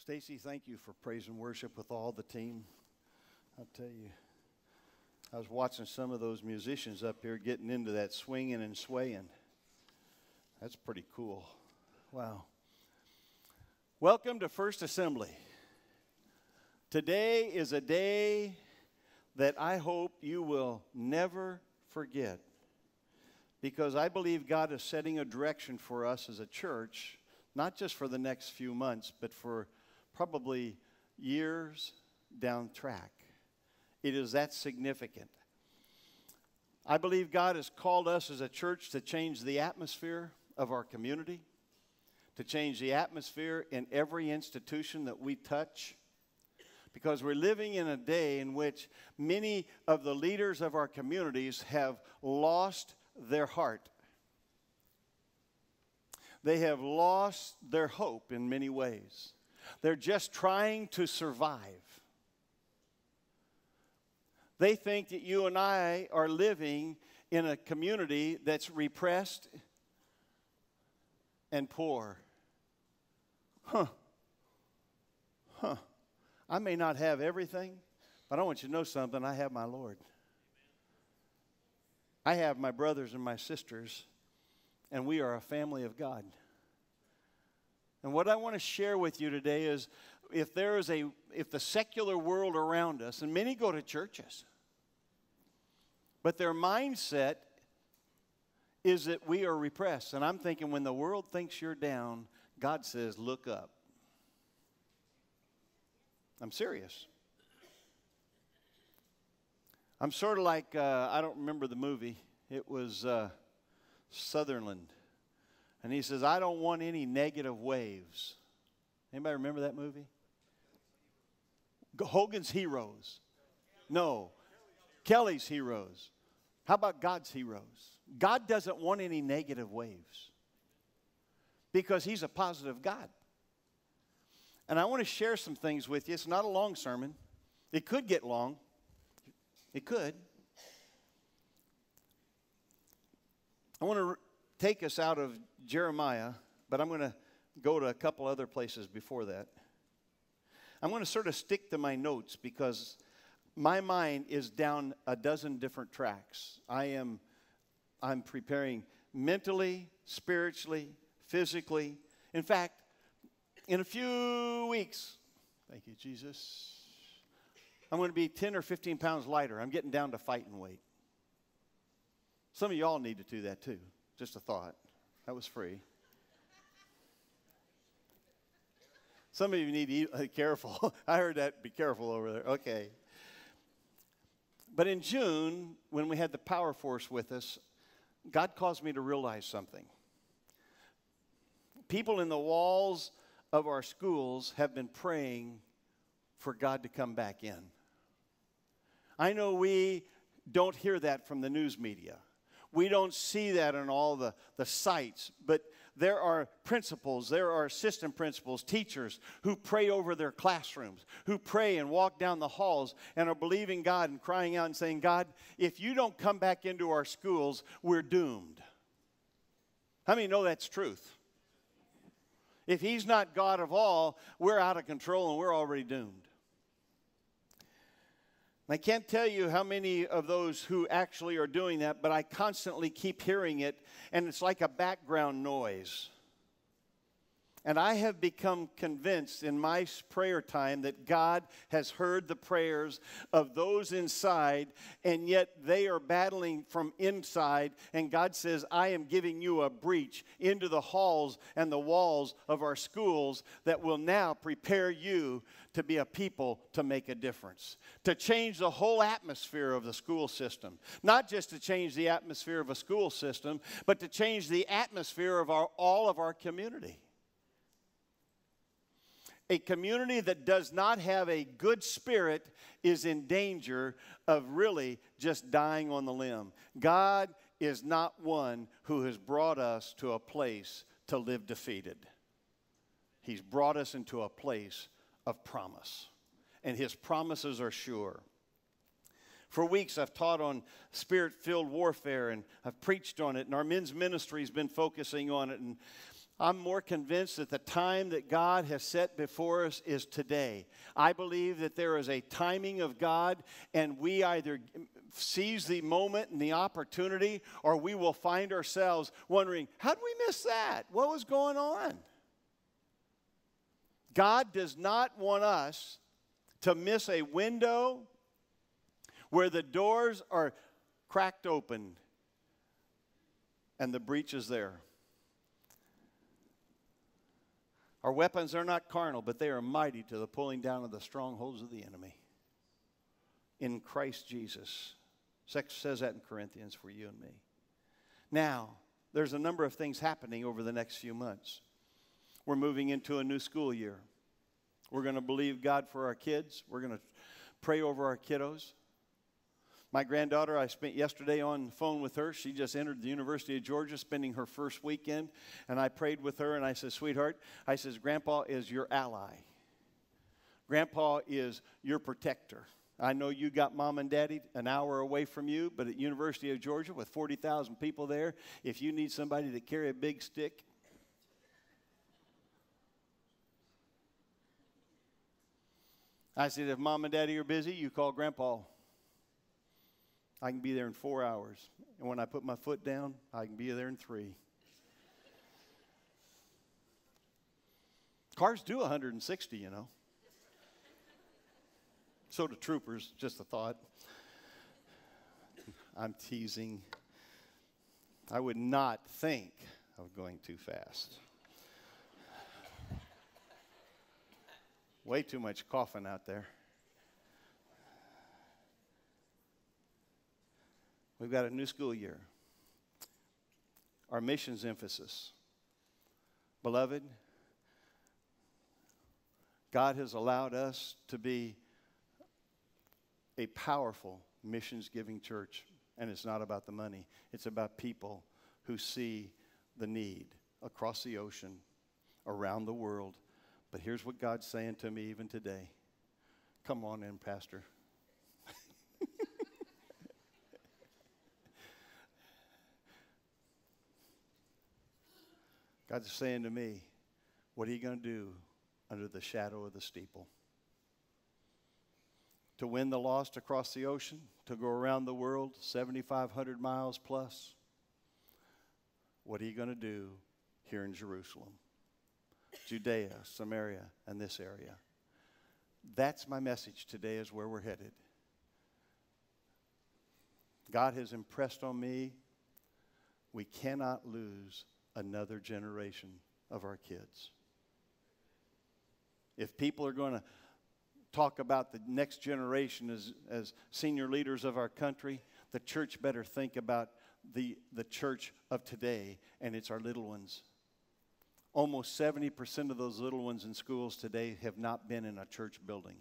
Stacey, thank you for praise and worship with all the team. I'll tell you, I was watching some of those musicians up here getting into that swinging and swaying. That's pretty cool. Wow. Welcome to First Assembly. Today is a day that I hope you will never forget, because I believe God is setting a direction for us as a church, not just for the next few months, but for probably years down track. It is that significant. I believe God has called us as a church to change the atmosphere of our community, to change the atmosphere in every institution that we touch, because we're living in a day in which many of the leaders of our communities have lost their heart. They have lost their hope in many ways. They're just trying to survive. They think that you and I are living in a community that's repressed and poor. I may not have everything, but I want you to know something. I have my Lord. I have my brothers and my sisters, and we are a family of God. And what I want to share with you today is if the secular world around us, and many go to churches, but their mindset is that we are repressed. And I'm thinking, when the world thinks you're down, God says, look up. I'm serious. I'm sort of like, I don't remember the movie. It was Sutherland. And he says, I don't want any negative waves. Anybody remember that movie? Hogan's Heroes. No. Kelly's Heroes. How about God's heroes? God doesn't want any negative waves, because he's a positive God. And I want to share some things with you. It's not a long sermon. It could get long. It could. I want to take us out of Jeremiah, but I'm going to go to a couple other places before that. I'm going to sort of stick to my notes, because my mind is down a dozen different tracks. I'm preparing mentally, spiritually, physically. In fact, in a few weeks, thank you, Jesus, I'm going to be 10 or 15 pounds lighter. I'm getting down to fighting weight. Some of y'all need to do that too. Just a thought. That was free. Some of you need to eat. Careful. I heard that. Be careful over there. Okay. But in June, when we had the Power Force with us, God caused me to realize something. People in the walls of our schools have been praying for God to come back in. I know we don't hear that from the news media. We don't see that on all the sites, but there are principals, there are assistant principals, teachers who pray over their classrooms, who pray and walk down the halls and are believing God and crying out and saying, God, if you don't come back into our schools, we're doomed. How many know that's truth? If he's not God of all, we're out of control and we're already doomed. I can't tell you how many of those who actually are doing that, but I constantly keep hearing it, and it's like a background noise. And I have become convinced in my prayer time that God has heard the prayers of those inside, and yet they are battling from inside, and God says, I am giving you a breach into the halls and the walls of our schools that will now prepare you to be a people to make a difference, to change the whole atmosphere of the school system. Not just to change the atmosphere of a school system, but to change the atmosphere of all of our community. A community that does not have a good spirit is in danger of really just dying on the limb. God is not one who has brought us to a place to live defeated. He's brought us into a place of promise, and his promises are sure. For weeks, I've taught on spirit-filled warfare, and I've preached on it, and our men's ministry has been focusing on it. And I'm more convinced that the time that God has set before us is today. I believe that there is a timing of God, and we either seize the moment and the opportunity, or we will find ourselves wondering, how did we miss that? What was going on? God does not want us to miss a window where the doors are cracked open and the breach is there. Our weapons are not carnal, but they are mighty to the pulling down of the strongholds of the enemy in Christ Jesus. Sex says that in Corinthians for you and me. Now, there's a number of things happening over the next few months. We're moving into a new school year. We're going to believe God for our kids. We're going to pray over our kiddos. My granddaughter, I spent yesterday on the phone with her. She just entered the University of Georgia, spending her first weekend. And I prayed with her, and I said, sweetheart, I says, Grandpa is your ally. Grandpa is your protector. I know you got Mom and Daddy an hour away from you, but at University of Georgia, with 40,000 people there, if you need somebody to carry a big stick. I said, if Mom and Daddy are busy, you call Grandpa. I can be there in 4 hours. And when I put my foot down, I can be there in 3. Cars do 160, you know. So do troopers, just a thought. I'm teasing. I would not think of going too fast. Way too much coughing out there. We've got a new school year. Our missions emphasis. Beloved, God has allowed us to be a powerful missions-giving church. And it's not about the money. It's about people who see the need across the ocean, around the world. But here's what God's saying to me even today. Come on in, Pastor. God's saying to me, what are you going to do under the shadow of the steeple? To win the lost across the ocean, to go around the world, 7,500 miles plus. What are you going to do here in Jerusalem, Judea, Samaria, and this area? That's my message today, is where we're headed. God has impressed on me, we cannot lose another generation of our kids. If people are going to talk about the next generation as senior leaders of our country, the church better think about the church of today, and it's our little ones. Almost 70% of those little ones in schools today have not been in a church building.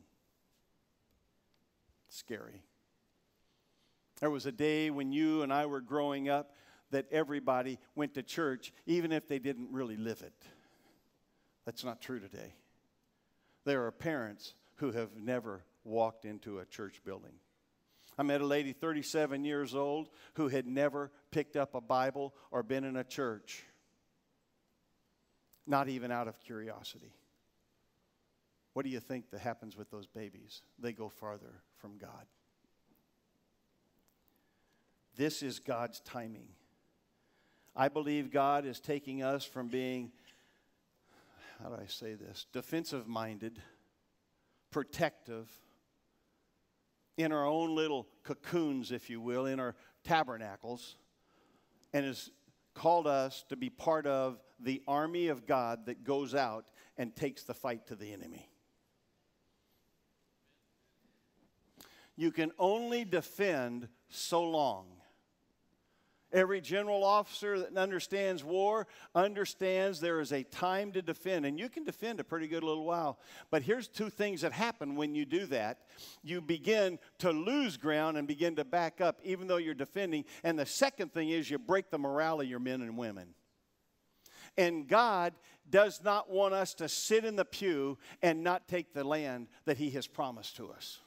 It's scary. There was a day when you and I were growing up that everybody went to church, even if they didn't really live it. That's not true today. There are parents who have never walked into a church building. I met a lady 37 years old who had never picked up a Bible or been in a church, not even out of curiosity. What do you think that happens with those babies? They go farther from God. This is God's timing. I believe God is taking us from being, how do I say this, defensive-minded, protective, in our own little cocoons, if you will, in our tabernacles, and has called us to be part of the army of God that goes out and takes the fight to the enemy. You can only defend so long. Every general officer that understands war understands there is a time to defend, and you can defend a pretty good little while. But here's two things that happen when you do that. You begin to lose ground and begin to back up, even though you're defending. And the second thing is you break the morale of your men and women. And God does not want us to sit in the pew and not take the land that He has promised to us.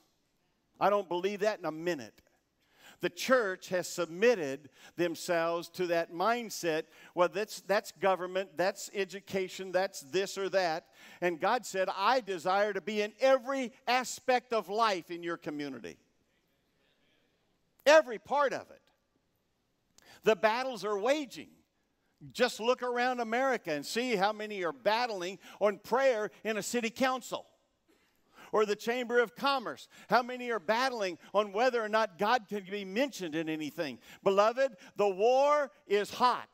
I don't believe that in a minute. The church has submitted themselves to that mindset. Well, that's government, that's education, that's this or that. And God said, I desire to be in every aspect of life in your community. Every part of it. The battles are waging. Just look around America and see how many are battling on prayer in a city council or the Chamber of Commerce. How many are battling on whether or not God can be mentioned in anything. Beloved, the war is hot.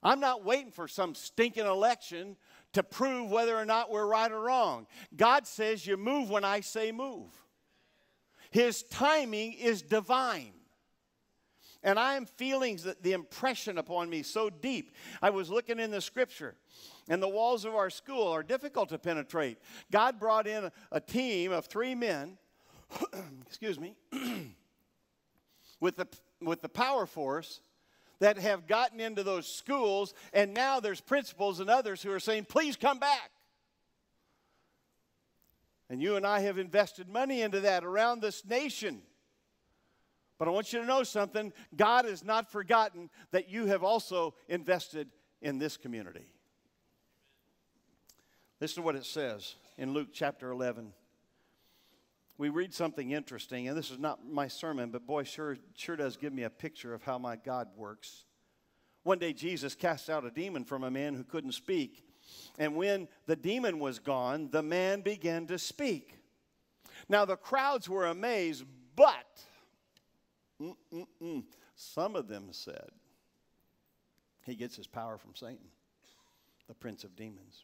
I'm not waiting for some stinking election to prove whether or not we're right or wrong. God says you move when I say move. His timing is divine. And I am feeling the impression upon me so deep. I was looking in the Scripture, and the walls of our school are difficult to penetrate. God brought in a team of 3 men, excuse me, with the power force that have gotten into those schools, and now there's principals and others who are saying, please come back. And you and I have invested money into that around this nation. But I want you to know something. God has not forgotten that you have also invested in this community. Listen to what it says in Luke chapter 11. We read something interesting, and this is not my sermon, but boy, sure does give me a picture of how my God works. One day Jesus cast out a demon from a man who couldn't speak. And when the demon was gone, the man began to speak. Now the crowds were amazed, but some of them said, he gets his power from Satan, the prince of demons.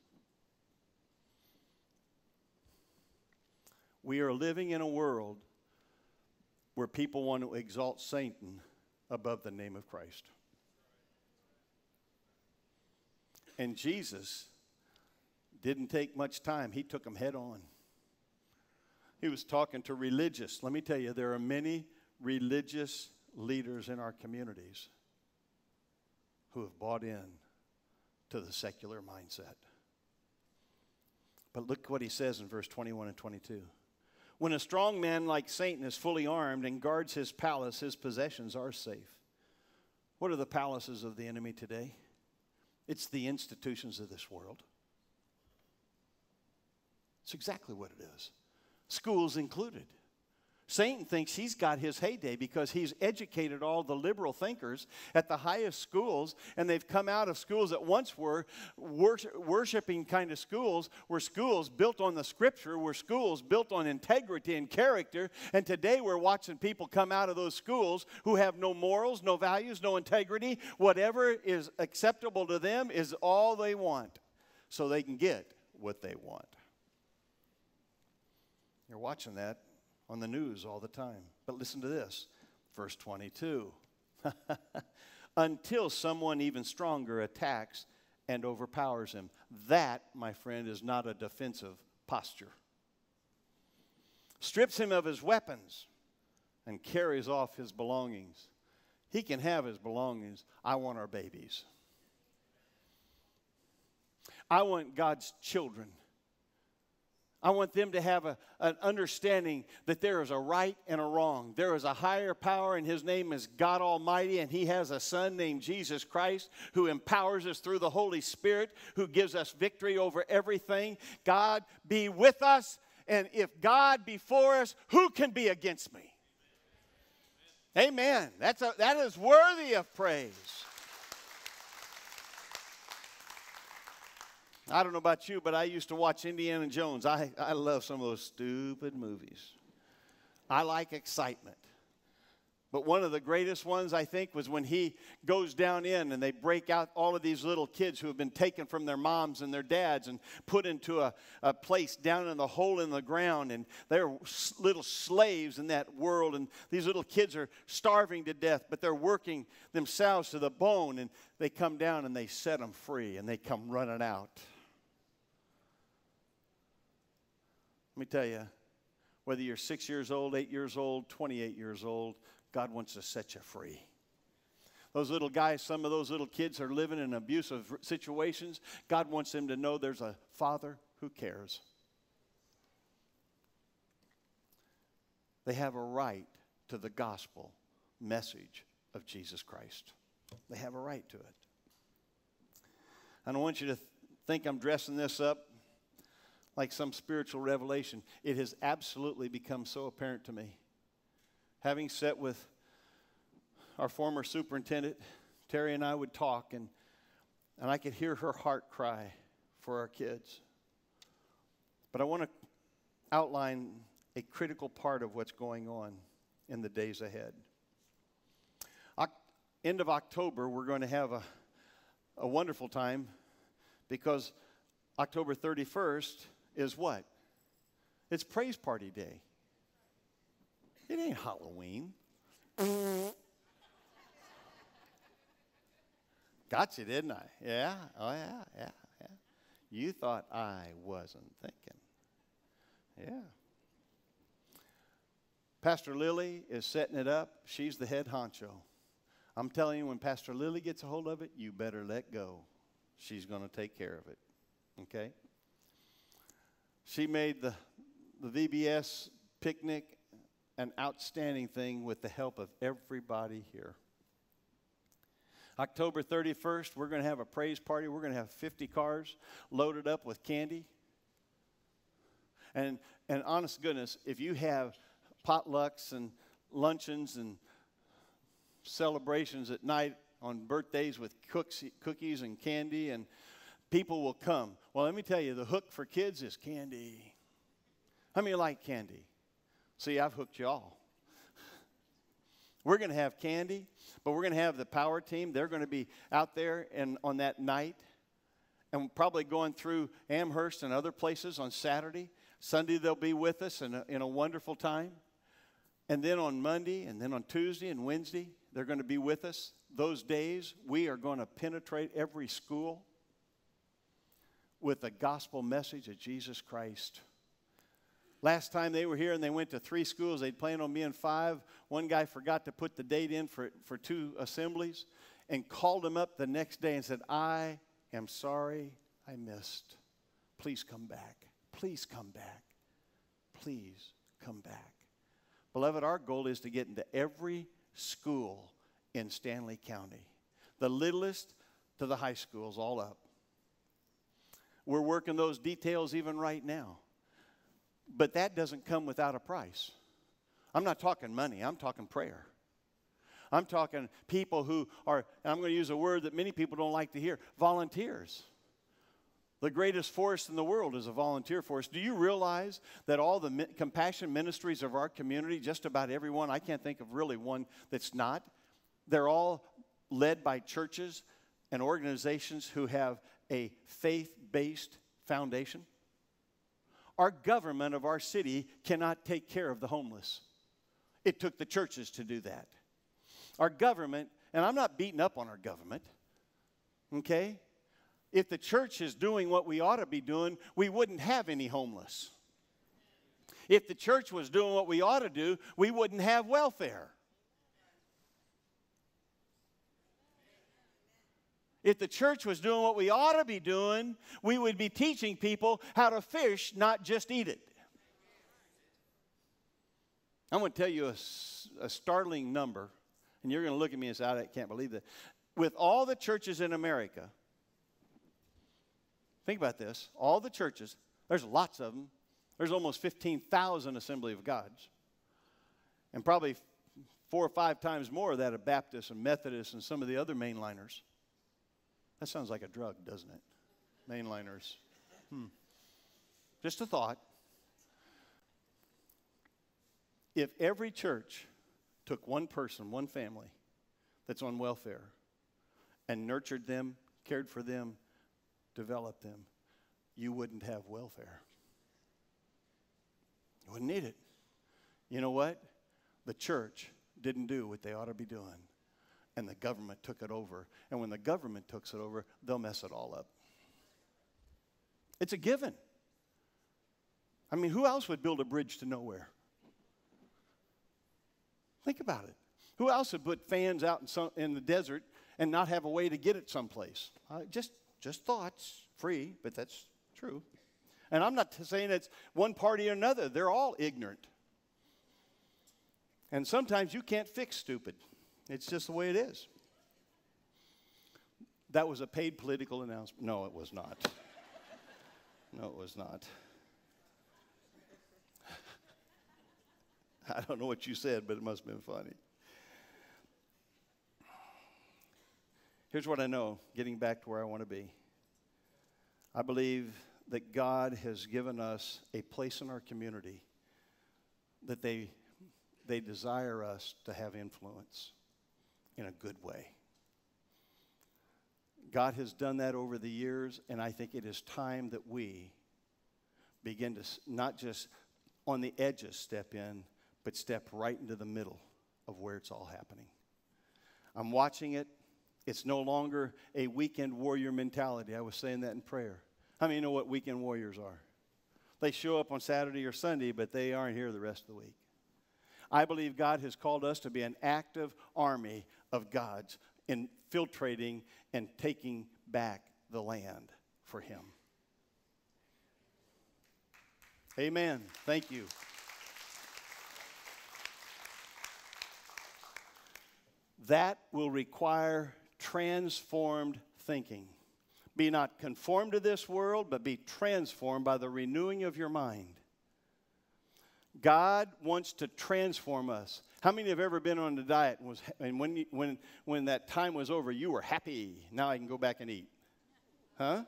We are living in a world where people want to exalt Satan above the name of Christ. And Jesus didn't take much time. He took them head on. He was talking to religious. Let me tell you, there are many religious leaders in our communities who have bought in to the secular mindset. But look what he says in verse 21 and 22. When a strong man like Satan is fully armed and guards his palace, his possessions are safe. What are the palaces of the enemy today? It's the institutions of this world. It's exactly what it is. Schools included. Satan thinks he's got his heyday because he's educated all the liberal thinkers at the highest schools, and they've come out of schools that once were worshiping kind of schools, were schools built on the Scripture, were schools built on integrity and character, and today we're watching people come out of those schools who have no morals, no values, no integrity. Whatever is acceptable to them is all they want, so they can get what they want. You're watching that on the news all the time. But listen to this, verse 22. Until someone even stronger attacks and overpowers him. That, my friend, is not a defensive posture. Strips him of his weapons and carries off his belongings. He can have his belongings. I want our babies. I want God's children. I want them to have an understanding that there is a right and a wrong. There is a higher power, and his name is God Almighty, and he has a son named Jesus Christ who empowers us through the Holy Spirit, who gives us victory over everything. God be with us, and if God be for us, who can be against me? Amen. Amen. That is worthy of praise. I don't know about you, but I used to watch Indiana Jones. I love some of those stupid movies. I like excitement. But one of the greatest ones, I think, was when he goes down in and they break out all of these little kids who have been taken from their moms and their dads and put into a place down in the hole in the ground. And they're little slaves in that world. And these little kids are starving to death, but they're working themselves to the bone. And they come down and they set them free and they come running out. Let me tell you, whether you're 6 years old, 8 years old, 28 years old, God wants to set you free. Those little guys, some of those little kids are living in abusive situations. God wants them to know there's a Father who cares. They have a right to the gospel message of Jesus Christ. They have a right to it. I don't want you to think I'm dressing this up like some spiritual revelation. It has absolutely become so apparent to me. Having sat with our former superintendent, Terry and I would talk, and I could hear her heart cry for our kids. But I want to outline a critical part of what's going on in the days ahead. End of October, we're going to have a wonderful time, because October 31st is what? It's Praise Party Day. It ain't Halloween. Gotcha, didn't I? Yeah, oh yeah. You thought I wasn't thinking. Yeah. Pastor Lily is setting it up. She's the head honcho. I'm telling you, when Pastor Lily gets a hold of it, you better let go. She's going to take care of it, okay? She made the VBS picnic an outstanding thing with the help of everybody here. October 31st, we're going to have a praise party. We're going to have 50 cars loaded up with candy. And honest goodness, if you have potlucks and luncheons and celebrations at night on birthdays with cookies and candy, and people will come. Well, let me tell you, the hook for kids is candy. How many like candy? See, I've hooked y'all. We're going to have candy, but we're going to have the Power Team. They're going to be out there and on that night, and probably going through Amherst and other places on Saturday. Sunday they'll be with us in a wonderful time. And then on Monday, and then on Tuesday and Wednesday, they're going to be with us. Those days, we are going to penetrate every school with the gospel message of Jesus Christ. Last time they were here and they went to 3 schools, they'd planned on being 5. One guy forgot to put the date in for 2 assemblies, and called them up the next day and said, I am sorry I missed. Please come back. Please come back. Please come back. Beloved, our goal is to get into every school in Stanley County. The littlest to the high schools, all up. We're working those details even right now. But that doesn't come without a price. I'm not talking money. I'm talking prayer. I'm talking people who are, and I'm going to use a word that many people don't like to hear, volunteers. The greatest force in the world is a volunteer force. Do you realize that all the compassion ministries of our community, just about everyone, I can't think of really one that's not, they're all led by churches and organizations who have a faith-based foundation? Our government of our city cannot take care of the homeless. It took the churches to do that. Our government, and I'm not beating up on our government, okay? If the church is doing what we ought to be doing, we wouldn't have any homeless. If the church was doing what we ought to do, we wouldn't have welfare. If the church was doing what we ought to be doing, we would be teaching people how to fish, not just eat it. I'm going to tell you a startling number, and you're going to look at me and say, I can't believe that. With all the churches in America, think about this, all the churches, there's lots of them. There's almost 15,000 Assembly of Gods, and probably 4 or 5 times more of that of Baptists and Methodists and some of the other mainliners. That sounds like a drug, doesn't it? Mainliners. Just a thought. If every church took one person, one family that's on welfare and nurtured them, cared for them, developed them, you wouldn't have welfare. You wouldn't need it. You know what? The church didn't do what they ought to be doing. And the government took it over. And when the government takes it over, they'll mess it all up. It's a given. I mean, who else would build a bridge to nowhere? Think about it. Who else would put fans out in the desert and not have a way to get it someplace? Just thoughts, free, but that's true. And I'm not saying it's one party or another. They're all ignorant. And sometimes you can't fix stupid. It's just the way it is. That was a paid political announcement. No, it was not. No, it was not. I don't know what you said, but it must have been funny. Here's what I know, getting back to where I want to be. I believe that God has given us a place in our community that they desire us to have influence in a good way. God has done that over the years, and I think it is time that we begin to not just on the edges step in, but step right into the middle of where it's all happening. I'm watching it. It's no longer a weekend warrior mentality. I was saying that in prayer. How many know what weekend warriors are? They show up on Saturday or Sunday, but they aren't here the rest of the week. I believe God has called us to be an active army of God's infiltrating and taking back the land for Him. Amen. Thank you. That will require transformed thinking. Be not conformed to this world, but be transformed by the renewing of your mind. God wants to transform us. How many have ever been on a diet and, when that time was over, you were happy? Now I can go back and eat. Huh?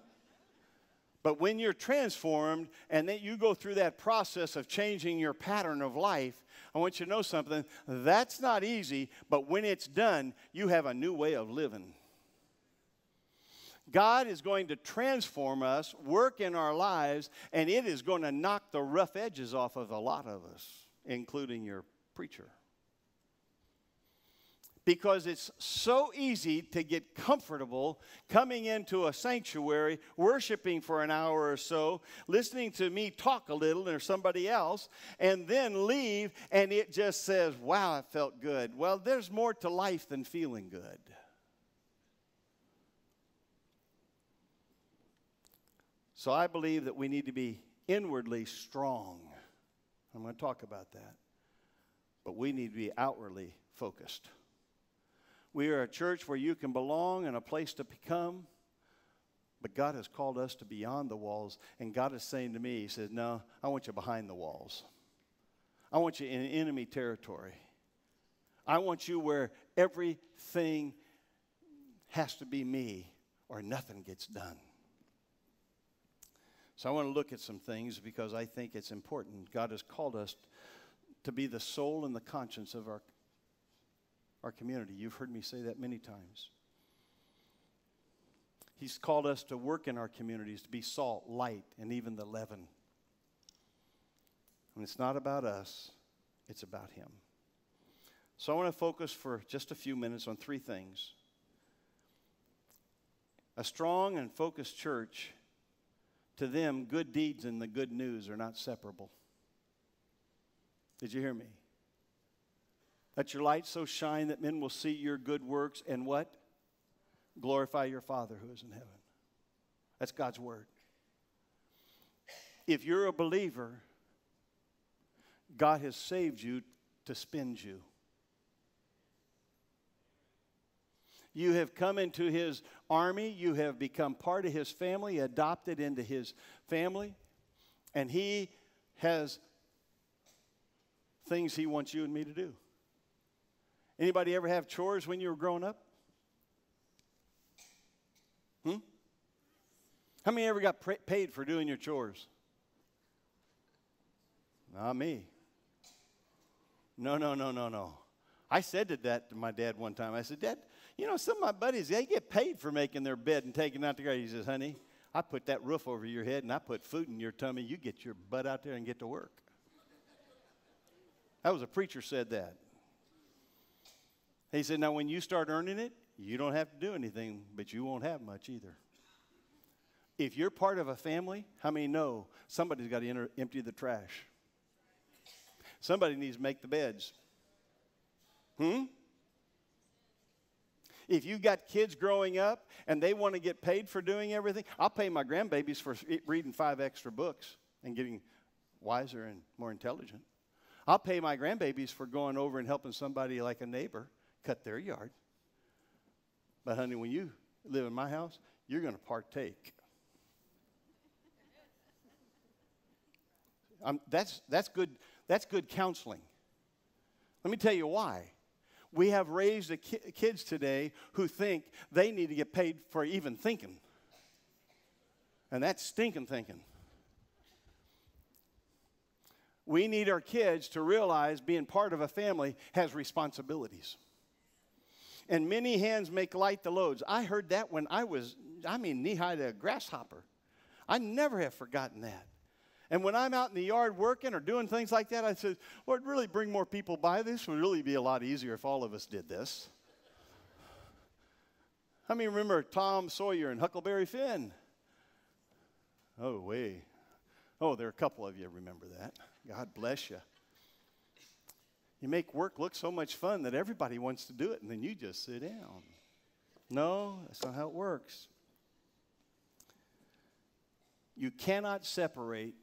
But when you're transformed and then you go through that process of changing your pattern of life, I want you to know something. That's not easy, but when it's done, you have a new way of living. God is going to transform us, work in our lives, and it is going to knock the rough edges off of a lot of us, including your preacher. Because it's so easy to get comfortable coming into a sanctuary, worshiping for an hour or so, listening to me talk a little or somebody else, and then leave, and it just says, wow, it felt good. Well, there's more to life than feeling good. So I believe that we need to be inwardly strong. I'm going to talk about that. But we need to be outwardly focused. We are a church where you can belong and a place to become. But God has called us to beyond the walls. And God is saying to me, He says, no, I want you behind the walls. I want you in enemy territory. I want you where everything has to be me or nothing gets done. So I want to look at some things because I think it's important. God has called us to be the soul and the conscience of our community. You've heard me say that many times. He's called us to work in our communities, to be salt, light, and even the leaven. And it's not about us. It's about Him. So I want to focus for just a few minutes on three things. A strong and focused church. To them, good deeds and the good news are not separable. Did you hear me? Let your light so shine that men will see your good works and what? Glorify your Father who is in heaven. That's God's word. If you're a believer, God has saved you to spend you. You have come into His army. You have become part of His family, adopted into His family. And He has things He wants you and me to do. Anybody ever have chores when you were growing up? How many ever got paid for doing your chores? Not me. No. I said that to my dad one time. I said, Dad, you know, some of my buddies, they get paid for making their bed and taking out the garbage. He says, honey, I put that roof over your head and I put food in your tummy. You get your butt out there and get to work. That was a preacher said that. He said, now when you start earning it, you don't have to do anything, but you won't have much either. If you're part of a family, how many know somebody's got to empty the trash? Somebody needs to make the beds. If you've got kids growing up and they want to get paid for doing everything, I'll pay my grandbabies for reading 5 extra books and getting wiser and more intelligent. I'll pay my grandbabies for going over and helping somebody like a neighbor cut their yard. But, honey, when you live in my house, you're going to partake. That's good counseling. Let me tell you why. We have raised the kids today who think they need to get paid for even thinking. And that's stinking thinking. We need our kids to realize being part of a family has responsibilities. And many hands make light the loads. I heard that when I was, knee-high to a grasshopper. I never have forgotten that. And when I'm out in the yard working or doing things like that, I said, Lord, really bring more people by. This would really be a lot easier if all of us did this. I mean, remember Tom Sawyer and Huckleberry Finn? Oh, way. Oh, there are a couple of you remember that. God bless you. You make work look so much fun that everybody wants to do it, and then you just sit down. No, that's not how it works. You cannot separate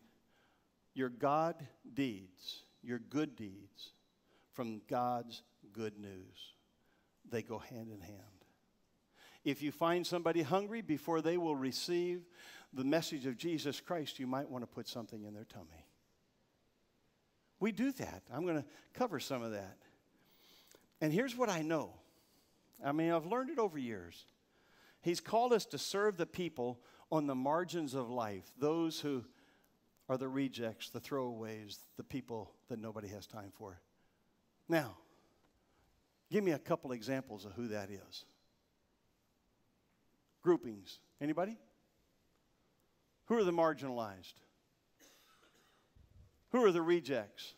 your God deeds, your good deeds, from God's good news. They go hand in hand. If you find somebody hungry before they will receive the message of Jesus Christ, you might want to put something in their tummy. We do that. I'm going to cover some of that. And here's what I know. I've learned it over years. He's called us to serve the people on the margins of life, those who are the rejects, the throwaways, the people that nobody has time for. Now, give me a couple examples of who that is. Groupings. Anybody? Who are the marginalized? Who are the rejects?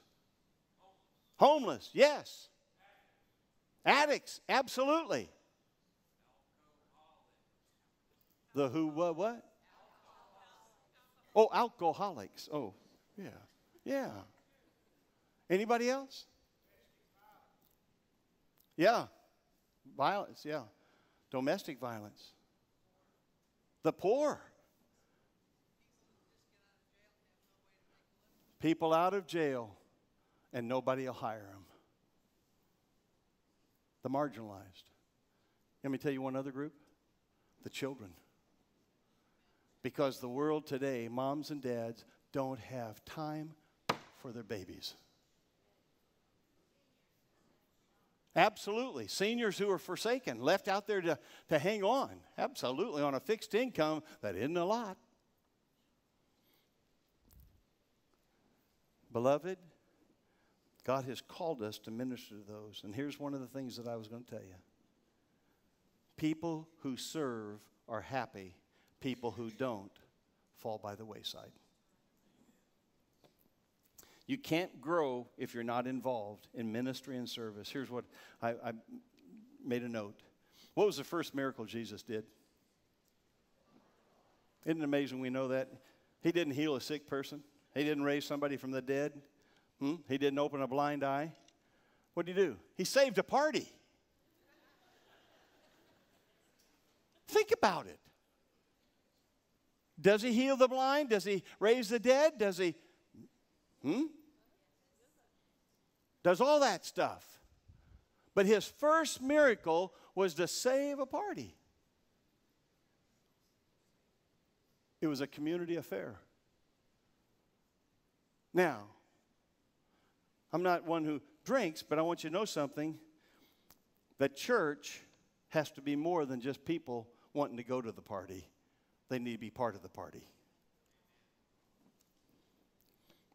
Homeless. Yes. Addicts. Absolutely. The who, what? Oh, alcoholics. Oh, yeah. Yeah. Anybody else? Yeah. Violence, yeah. Domestic violence. The poor. People out of jail and nobody will hire them. The marginalized. Let me tell you one other group. The children. Because the world today, moms and dads don't have time for their babies. Absolutely. Seniors who are forsaken, left out there to hang on. Absolutely. On a fixed income, that isn't a lot. Beloved, God has called us to minister to those. And here's one of the things that I was going to tell you. People who serve are happy. People who don't fall by the wayside. You can't grow if you're not involved in ministry and service. Here's what I made a note. What was the first miracle Jesus did? Isn't it amazing we know that? He didn't heal a sick person. He didn't raise somebody from the dead. He didn't open a blind eye. What did he do? He saved a party. Think about it. Does he heal the blind? Does he raise the dead? Does he, does all that stuff. But his first miracle was to save a party. It was a community affair. Now, I'm not one who drinks, but I want you to know something. The church has to be more than just people wanting to go to the party. They need to be part of the party.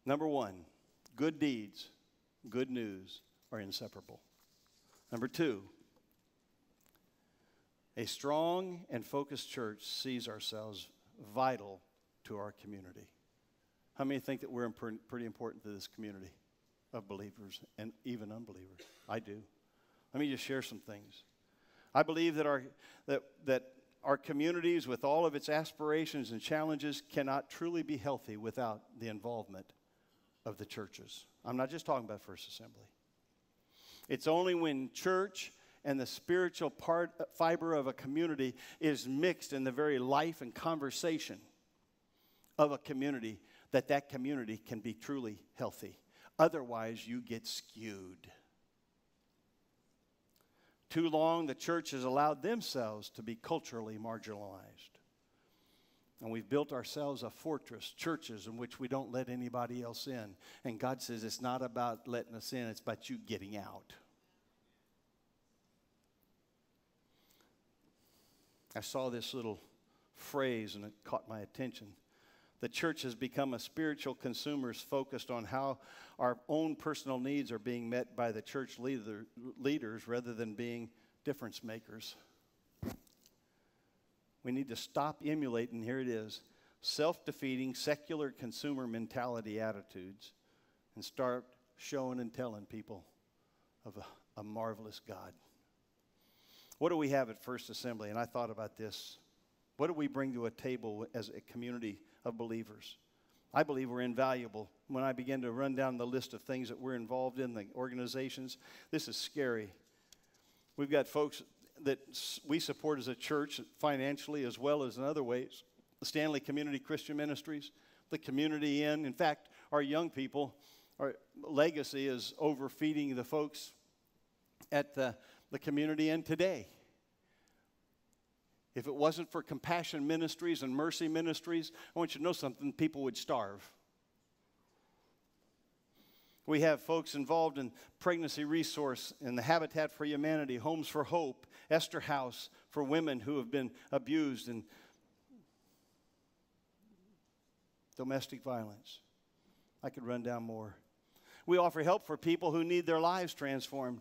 Number one, good deeds, good news are inseparable. Number two, a strong and focused church sees ourselves vital to our community. How many think that we're pretty important to this community of believers and even unbelievers? I do. Let me just share some things. I believe that our communities, with all of its aspirations and challenges, cannot truly be healthy without the involvement of the churches. I'm not just talking about First Assembly. It's only when church and the spiritual fiber of a community is mixed in the very life and conversation of a community that that community can be truly healthy. Otherwise, you get skewed. Too long, the church has allowed themselves to be culturally marginalized. And we've built ourselves a fortress, churches in which we don't let anybody else in. And God says it's not about letting us in, it's about you getting out. I saw this little phrase and it caught my attention. The church has become a spiritual consumer focused on how our own personal needs are being met by the church leaders rather than being difference makers. We need to stop emulating, here it is, self-defeating secular consumer mentality attitudes and start showing and telling people of a marvelous God. What do we have at First Assembly? And I thought about this. What do we bring to a table as a community of believers? I believe we're invaluable. When I begin to run down the list of things that we're involved in, the organizations, this is scary. We've got folks that we support as a church financially as well as in other ways. The Stanley Community Christian Ministries, the Community Inn. In fact, our young people, our legacy is overfeeding the folks at the Community Inn today. If it wasn't for compassion ministries and mercy ministries, I want you to know something, people would starve. We have folks involved in pregnancy resource and the Habitat for Humanity, Homes for Hope, Esther House for women who have been abused and domestic violence. I could run down more. We offer help for people who need their lives transformed.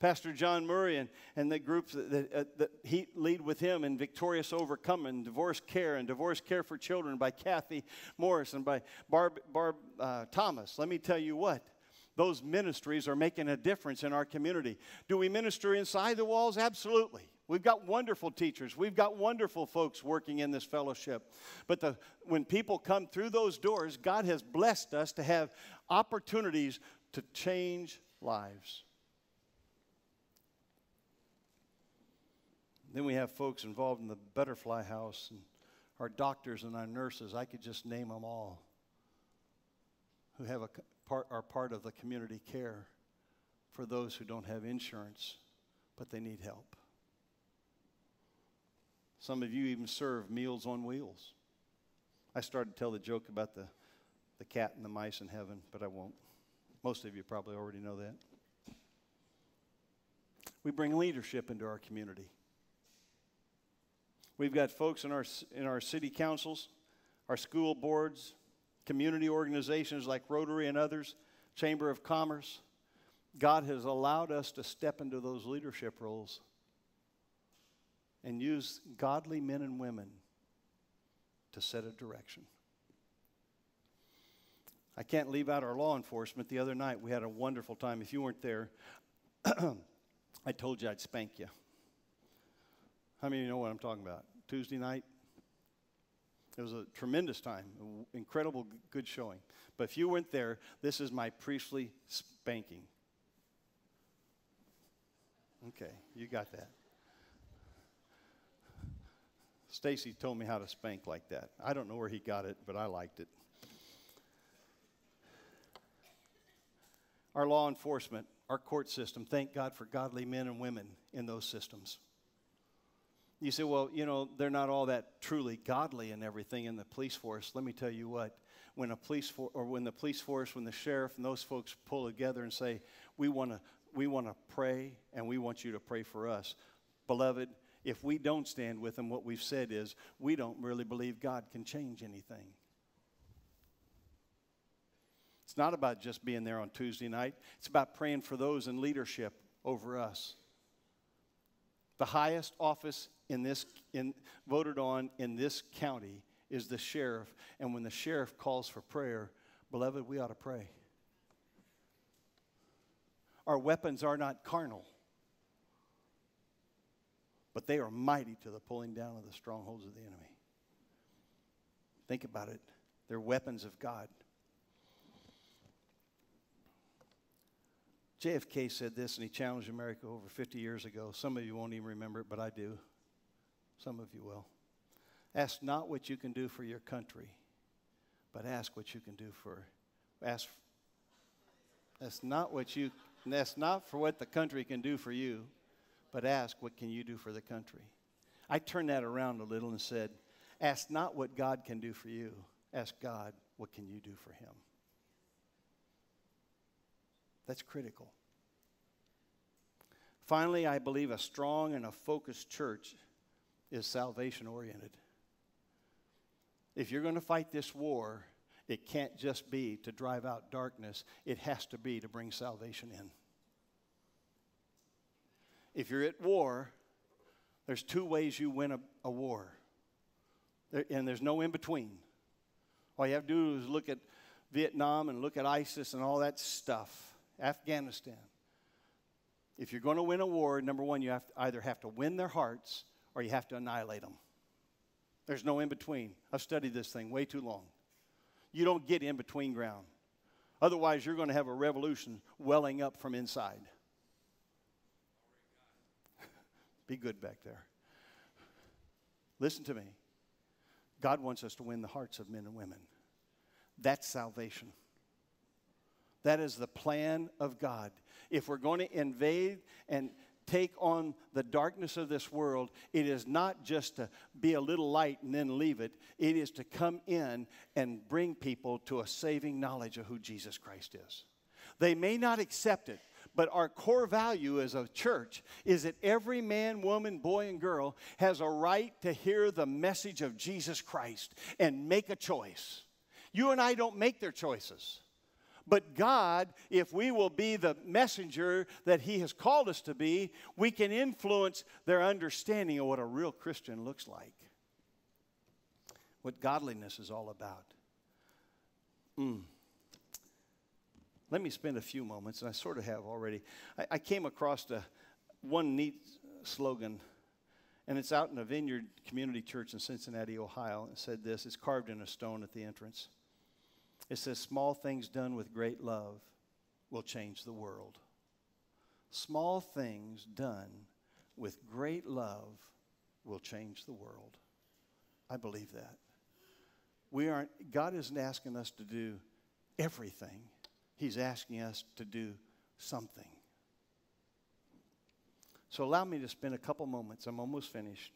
Pastor John Murray and the groups that he lead with him in Victorious Overcoming, Divorce Care, and Divorce Care for Children by Kathy Morris and by Barb Thomas. Let me tell you what, those ministries are making a difference in our community. Do we minister inside the walls? Absolutely. We've got wonderful teachers. We've got wonderful folks working in this fellowship. But when people come through those doors, God has blessed us to have opportunities to change lives. Then we have folks involved in the Butterfly House and our doctors and our nurses. I could just name them all who have are part of the community care for those who don't have insurance, but they need help. Some of you even serve Meals on Wheels. I started to tell the joke about the cat and the mice in heaven, but I won't. Most of you probably already know that. We bring leadership into our community. We've got folks in our city councils, our school boards, community organizations like Rotary and others, Chamber of Commerce. God has allowed us to step into those leadership roles and use godly men and women to set a direction. I can't leave out our law enforcement. The other night we had a wonderful time. If you weren't there, I told you I'd spank you. How many of you know what I'm talking about? Tuesday night, it was a tremendous time, incredible good showing. But if you weren't there, this is my priestly spanking. Okay, you got that. Stacey told me how to spank like that. I don't know where he got it, but I liked it. Our law enforcement, our court system, thank God for godly men and women in those systems. You say, well, you know, they're not all that truly godly and everything in the police force. Let me tell you what, when the sheriff and those folks pull together and say, we want to pray and we want you to pray for us. Beloved, if we don't stand with them, what we've said is we don't really believe God can change anything. It's not about just being there on Tuesday night. It's about praying for those in leadership over us. The highest office voted on in this county is the sheriff. And when the sheriff calls for prayer, beloved, we ought to pray. Our weapons are not carnal, but they are mighty to the pulling down of the strongholds of the enemy. Think about it. They're weapons of God. JFK said this, and he challenged America over 50 years ago. Some of you won't even remember it, but I do. Some of you will. Ask not what you can do for your country, but ask what you can do for, ask That's not for what the country can do for you, but ask, what can you do for the country? I turned that around a little and said, ask not what God can do for you. Ask God, what can you do for him? That's critical. Finally, I believe a strong and a focused church is salvation-oriented. If you're going to fight this war, it can't just be to drive out darkness. It has to be to bring salvation in. If you're at war, there's two ways you win a war. And there's no in-between. All you have to do is look at Vietnam and look at ISIS and all that stuff. Afghanistan. If you're going to win a war, number one, you have to either have to win their hearts or you have to annihilate them. There's no in-between. I've studied this thing way too long. You don't get in-between ground. Otherwise, you're going to have a revolution welling up from inside. Be good back there. Listen to me. God wants us to win the hearts of men and women. That's salvation. That is the plan of God. If we're going to invade and take on the darkness of this world, it is not just to be a little light and then leave it. It is to come in and bring people to a saving knowledge of who Jesus Christ is. They may not accept it, but our core value as a church is that every man, woman, boy, and girl has a right to hear the message of Jesus Christ and make a choice. You and I don't make their choices. But God, if we will be the messenger that he has called us to be, we can influence their understanding of what a real Christian looks like. What godliness is all about. Let me spend a few moments, and I sort of have already. I came across one neat slogan, and it's out in a Vineyard Community Church in Cincinnati, Ohio. It said this. It's carved in a stone at the entrance. It says, small things done with great love will change the world. Small things done with great love will change the world. I believe that. God isn't asking us to do everything. He's asking us to do something. So allow me to spend a couple moments. I'm almost finished.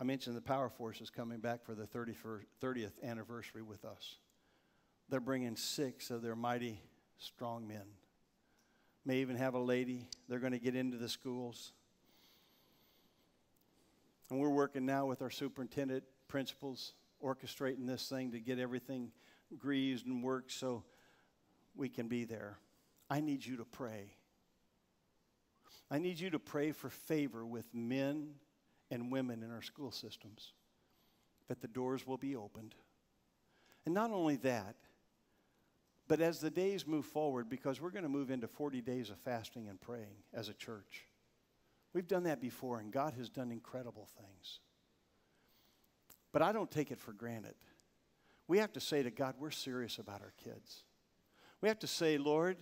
I mentioned the Power Force is coming back for the 30th anniversary with us. They're bringing 6 of their mighty, strong men. May even have a lady. They're going to get into the schools. And we're working now with our superintendent, principals, orchestrating this thing to get everything greased and worked so we can be there. I need you to pray. I need you to pray for favor with men and women in our school systems, that the doors will be opened. And not only that, but as the days move forward, because we're going to move into 40 days of fasting and praying as a church. We've done that before, and God has done incredible things. But I don't take it for granted. We have to say to God, we're serious about our kids. We have to say, Lord,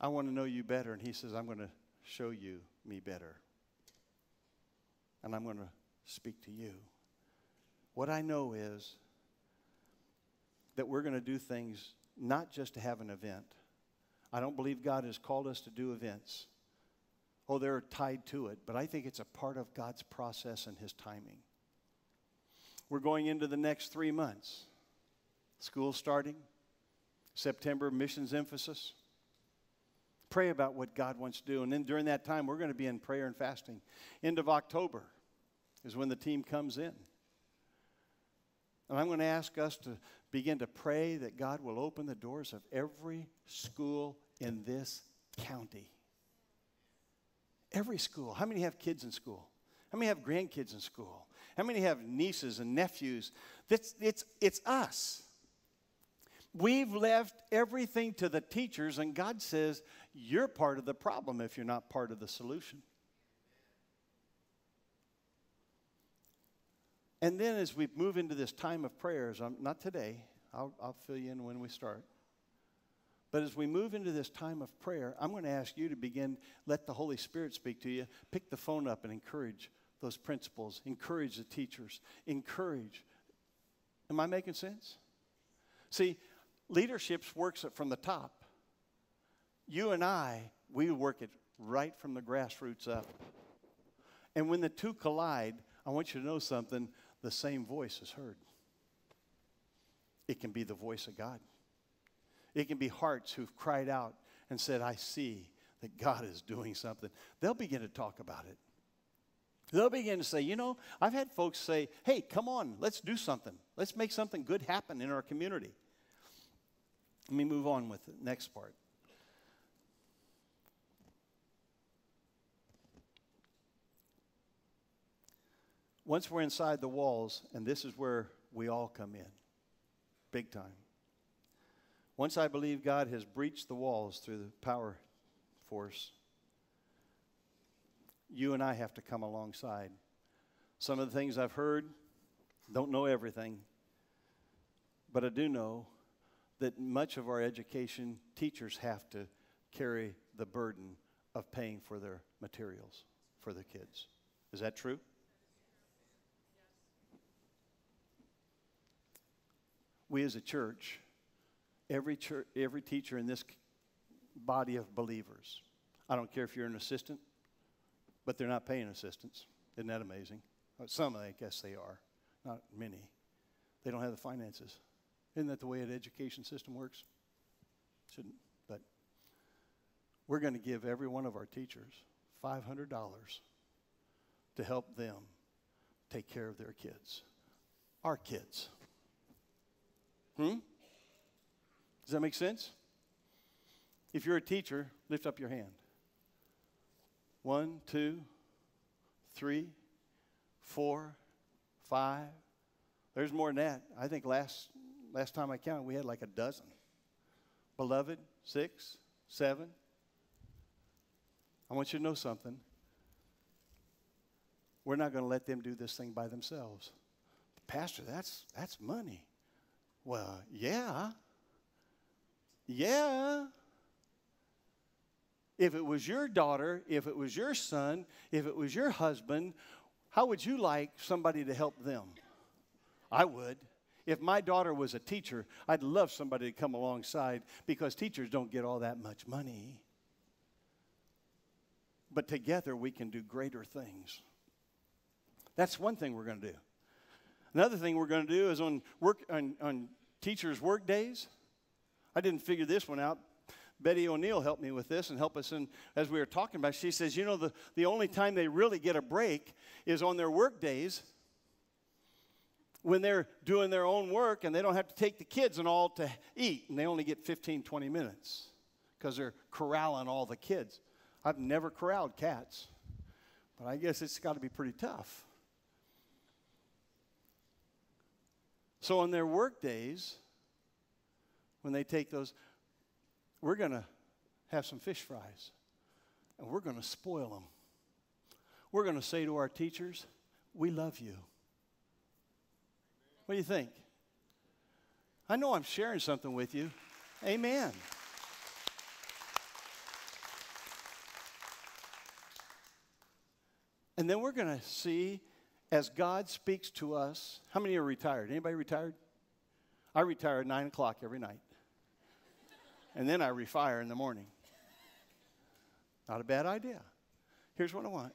I want to know you better. And he says, I'm going to show you me better. And I'm going to speak to you. What I know is that we're going to do things not just to have an event. I don't believe God has called us to do events. Oh, they're tied to it. But I think it's a part of God's process and his timing. We're going into the next 3 months. School starting. September, missions emphasis. Pray about what God wants to do. And then during that time, we're going to be in prayer and fasting. End of October is when the team comes in. And I'm going to ask us to begin to pray that God will open the doors of every school in this county. Every school. How many have kids in school? How many have grandkids in school? How many have nieces and nephews? It's us. We've left everything to the teachers, and God says, you're part of the problem if you're not part of the solution. And then as we move into this time of prayers, not today, I'll fill you in when we start. But as we move into this time of prayer, I'm going to ask you to begin, let the Holy Spirit speak to you. Pick the phone up and encourage those principals. Encourage the teachers. Encourage. Am I making sense? See, leadership works it from the top. You and I, we work it right from the grassroots up. And when the two collide, I want you to know something, the same voice is heard. It can be the voice of God. It can be hearts who've cried out and said, I see that God is doing something. They'll begin to talk about it. They'll begin to say, you know, I've had folks say, hey, come on, let's do something. Let's make something good happen in our community. Let me move on with the next part. Once we're inside the walls, and this is where we all come in, big time. Once I believe God has breached the walls through the power force, you and I have to come alongside. Some of the things I've heard, don't know everything, but I do know that much of our education, teachers have to carry the burden of paying for their materials for their kids. Is that true? We as a church, every teacher in this body of believers, I don't care if you're an assistant, but they're not paying assistants. Isn't that amazing? Some, I guess they are. Not many. They don't have the finances. Isn't that the way an education system works? Shouldn't, but we're going to give every one of our teachers $500 to help them take care of their kids. Our kids. Does that make sense? If you're a teacher, lift up your hand. 1, 2, 3, 4, 5. There's more than that. I think last time I counted, we had like a dozen. Beloved, 6, 7. I want you to know something. We're not going to let them do this thing by themselves. Pastor, that's money. Well, yeah. Yeah. If it was your daughter, if it was your son, if it was your husband, how would you like somebody to help them? I would. If my daughter was a teacher, I'd love somebody to come alongside because teachers don't get all that much money. But together we can do greater things. That's one thing we're going to do. Another thing we're going to do is on teachers' work days. I didn't figure this one out. Betty O'Neill helped me with this and helped us in, as we were talking about. She says, you know, the only time they really get a break is on their work days when they're doing their own work and they don't have to take the kids and all to eat. And they only get 15, 20 minutes because they're corralling all the kids. I've never corralled cats, but I guess it's got to be pretty tough. So on their work days, when they take those, we're going to have some fish fries, and we're going to spoil them. We're going to say to our teachers, we love you. What do you think? I know I'm sharing something with you. Amen. And then we're going to see, as God speaks to us, how many are retired? Anybody retired? I retire at 9 o'clock every night. And then I refire in the morning. Not a bad idea. Here's what I want.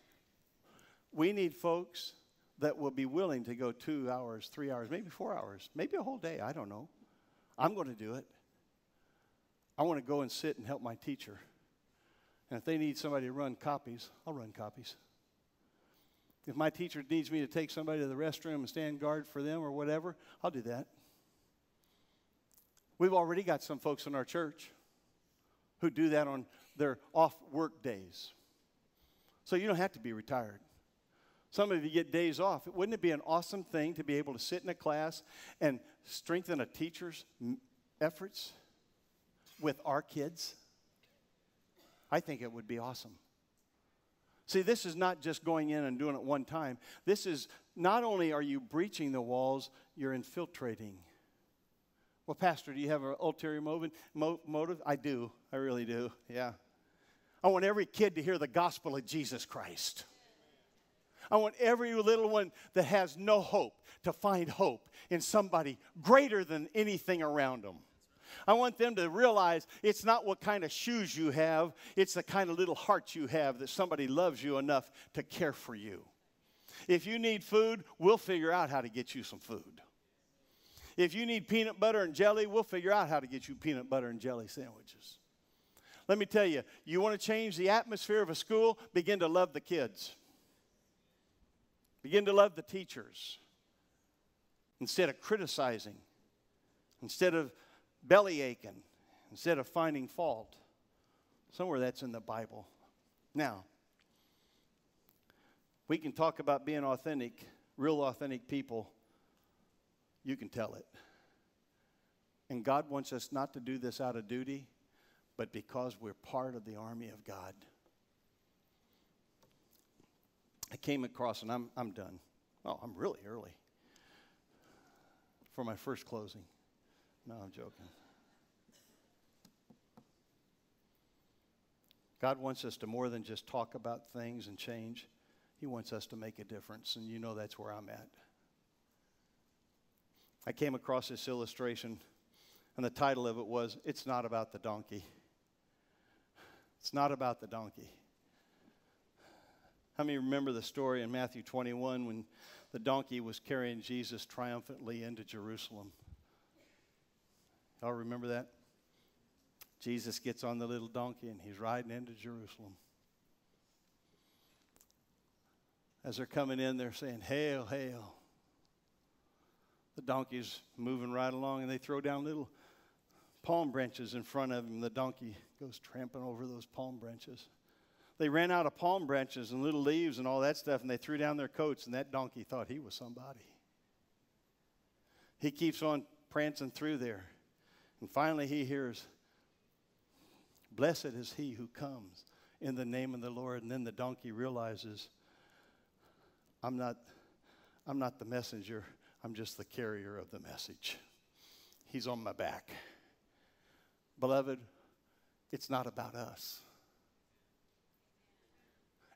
We need folks that will be willing to go 2 hours, 3 hours, maybe 4 hours, maybe a whole day. I don't know. I'm going to do it. I want to go and sit and help my teacher. And if they need somebody to run copies, I'll run copies. If my teacher needs me to take somebody to the restroom and stand guard for them or whatever, I'll do that. We've already got some folks in our church who do that on their off-work days. So you don't have to be retired. Some of you get days off. Wouldn't it be an awesome thing to be able to sit in a class and strengthen a teacher's efforts with our kids? I think it would be awesome. See, this is not just going in and doing it one time. This is not only are you breaching the walls, you're infiltrating. Well, Pastor, do you have an ulterior motive? I do. I really do. Yeah. I want every kid to hear the gospel of Jesus Christ. I want every little one that has no hope to find hope in somebody greater than anything around them. I want them to realize it's not what kind of shoes you have. It's the kind of little heart you have that somebody loves you enough to care for you. If you need food, we'll figure out how to get you some food. If you need peanut butter and jelly, we'll figure out how to get you peanut butter and jelly sandwiches. Let me tell you, you want to change the atmosphere of a school, begin to love the kids. Begin to love the teachers. Instead of criticizing, instead of belly aching, instead of finding fault. Somewhere that's in the Bible. Now, we can talk about being authentic, real authentic people. You can tell it. And God wants us not to do this out of duty, but because we're part of the army of God. I came across, and I'm done. Oh, I'm really early for my first closing. No, I'm joking. God wants us to more than just talk about things and change. He wants us to make a difference, and you know that's where I'm at. I came across this illustration, and the title of it was, It's Not About the Donkey. It's not about the donkey. How many remember the story in Matthew 21 when the donkey was carrying Jesus triumphantly into Jerusalem? Y'all remember that? Jesus gets on the little donkey and he's riding into Jerusalem. As they're coming in, they're saying, hail, hail. The donkey's moving right along and they throw down little palm branches in front of him. The donkey goes tramping over those palm branches. They ran out of palm branches and little leaves and all that stuff and they threw down their coats and that donkey thought he was somebody. He keeps on prancing through there. And finally he hears, blessed is he who comes in the name of the Lord. And then the donkey realizes, I'm not the messenger. I'm just the carrier of the message. He's on my back. Beloved, it's not about us.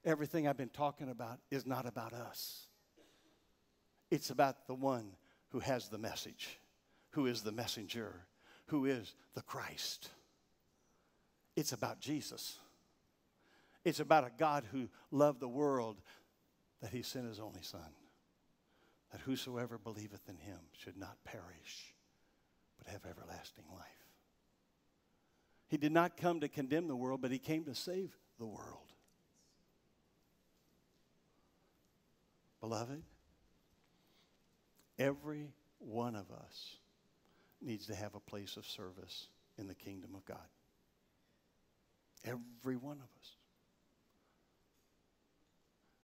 Everything I've been talking about is not about us. It's about the one who has the message, who is the messenger, who is the Christ. It's about Jesus. It's about a God who loved the world that he sent his only son, that whosoever believeth in him should not perish, but have everlasting life. He did not come to condemn the world, but he came to save the world. Beloved, every one of us needs to have a place of service in the kingdom of God. Every one of us.